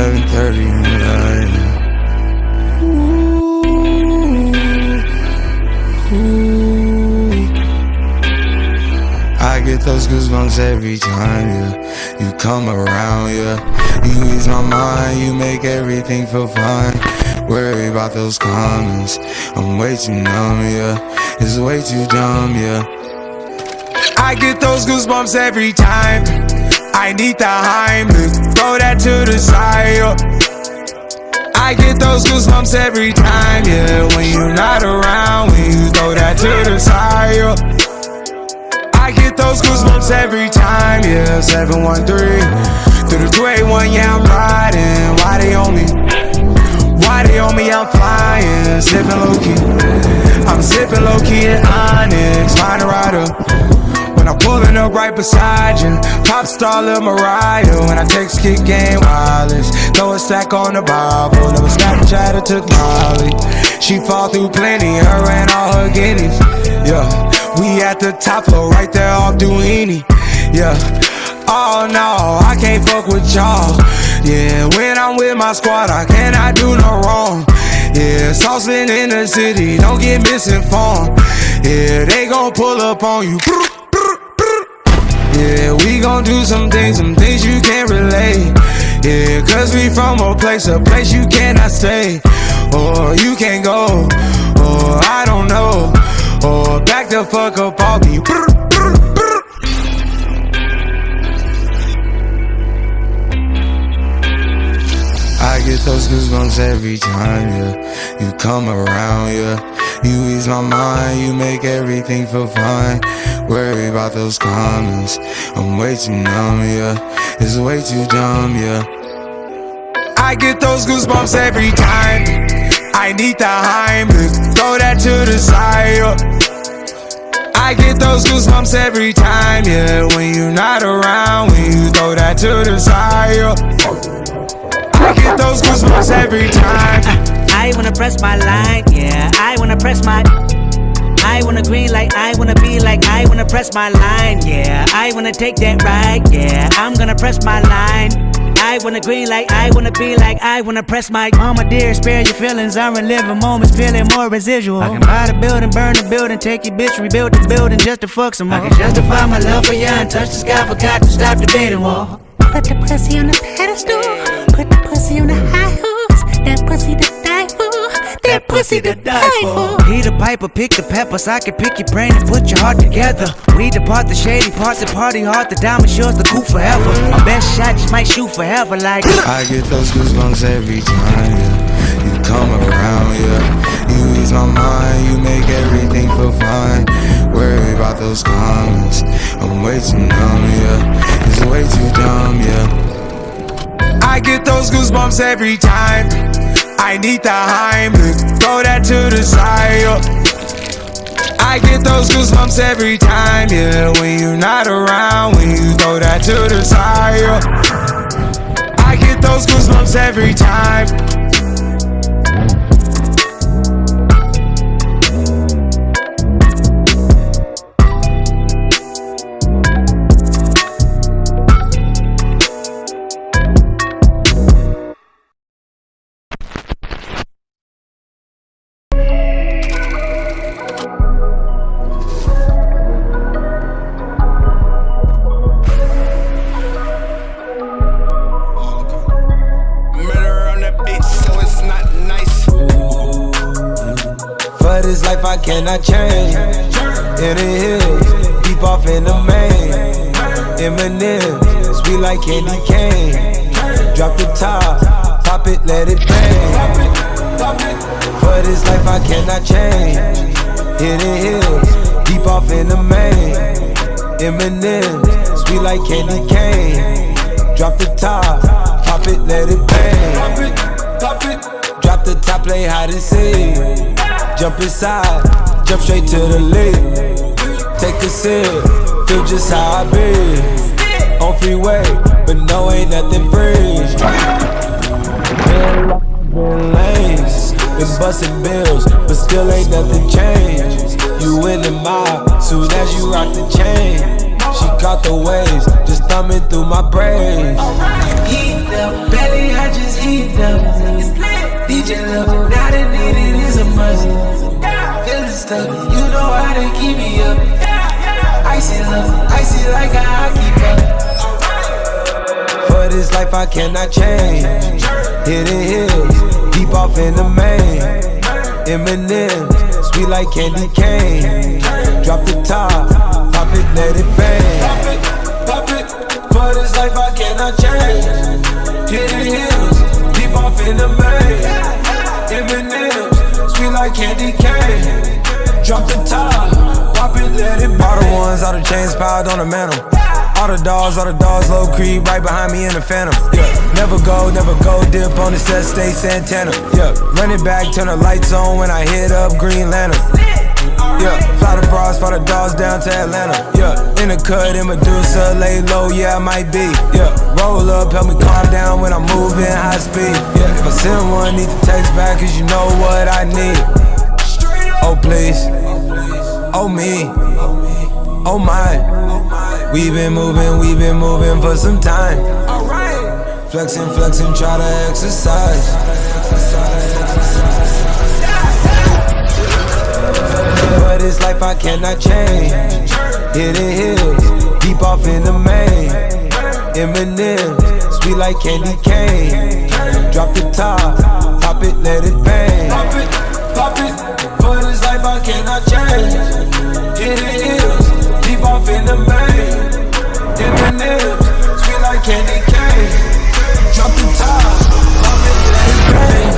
7:30 in the night. Ooh, ooh. I get those goosebumps every time, yeah. You come around, yeah. You ease my mind, you make everything feel fine. Worry about those comments, I'm way too numb, yeah. It's way too dumb, yeah. I get those goosebumps every time. I need the Heimlich, throw that to the side, yeah. I get those goosebumps every time, yeah. When you're not around, when you throw that to the side, yeah. I get those goosebumps every time, yeah. 713 through the 281, yeah, I'm riding. Why they on me? Why they on me? I'm flying, sipping low-key. I'm sipping low-key in Onyx, find a rider. When I'm pulling up right beside you, pop star Lil Mariah. When I text, kick game wireless, throw a stack on the Bible. Never Snapchat or took Molly. She fall through plenty, her and all her guineas. Yeah, we at the top floor, right there off Duini. Yeah, oh no, I can't fuck with y'all. Yeah, when I'm with my squad, I cannot do no wrong. Yeah, saucin' in the city, don't get misinformed. Yeah, they gon' pull up on you. Yeah, we gon' do some things you can't relate. Yeah, cause we from a place you cannot stay. Or you can't go, or I don't know. Or back the fuck up, I'll be brr. I get those goosebumps every time, yeah. You come around, yeah. You ease my mind, you make everything feel fine. Worry about those comments, I'm way too numb, yeah. It's way too dumb, yeah. I get those goosebumps every time. I need the Heimlich, throw that to the side, yeah. I get those goosebumps every time, yeah. When you're not around, when you throw that to the side, yeah. I get those goosebumps every time. I wanna press my line, yeah. I wanna press my. I wanna green like I wanna be like. I wanna press my line, yeah. I wanna take that ride, yeah. I'm gonna press my line. I wanna green like I wanna be like. I wanna press my. Mama dear, spare your feelings. I'm reliving moments, feeling more residual. I can buy the building, burn the building, take your bitch, rebuild the building just to fuck some more. I can justify my love for you and touch the sky, forgot to stop the dating wall. Put the pussy on the pedestal. Put the pussy on the high horse. That pussy to die for. That pussy to die for. Peter Piper, pick the peppers. I can pick your brain and put your heart together. We depart the shady parts and party hard. The diamond shows the coup forever. My best shot just might shoot forever like. I get those goosebumps every time, yeah. You come around, yeah. You ease my mind, you make everything feel fine. Worry about those comments, I'm way too numb, yeah. It's way too dumb, yeah. I get those goosebumps every time. I need the Heimlich, throw that to the side, yeah. I get those goosebumps every time, yeah. When you're not around, when you throw that to the side, yeah. I get those goosebumps every time. I cannot change. In the hills, deep off in the main. M&M's, sweet like candy cane. Drop the top, pop it, let it bang. For this life I cannot change. In the hills, deep off in the main. M&M's, sweet like candy cane. Drop the top, pop it, let it bang. Drop the top, play hide and seek. Jump inside, jump straight to the league. Take a sip, feel just how I be. On freeway, but no, ain't nothing free. Been lanes, been bustin' bills, but still ain't nothing changed. You in the mob, soon as you rock the chain. She caught the waves, just thumbing through my brains. Eat the belly, I just like a hockey puck. For this life I cannot change. Hidden hills, deep off in the main. M&M's, sweet like candy cane. Drop the top, pop it, let it bang. Pop it, for this life I cannot change. Hidden hills, deep off in the main. M&M's, sweet like candy cane. Drop the top, pop it, let it bang. All the ones, all the chains piled on the mantle. All the dogs, low creep, right behind me in the phantom. Yeah, never go, dip on the set, stay Santana. Yeah, run it back, turn the lights on when I hit up Green Lantern. Yeah, fly the bras, fly the dogs down to Atlanta. Yeah, in the cut, in Medusa, lay low, yeah, I might be. Yeah, roll up, help me calm down when I'm moving high speed. Yeah, if I send one, need to text back, cause you know what I need. Oh please, oh me, oh my. We've been moving for some time. Flexing, flexing, try to exercise. For this life I cannot change. Hidden hills, deep off in the main. M&M's, sweet like candy cane. Drop the top, pop it, let it bang. Pop it, for this life I cannot change. Hidden hills, deep off in the main. M&M's, sweet like candy cane. Drop the top, pop it, let it bang.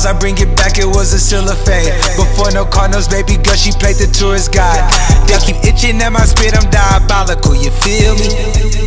I bring it back, it was a cellophane. Before no Cardinals, baby girl, she played the tourist guide. They keep itching at my spit, I'm diabolical, you feel me?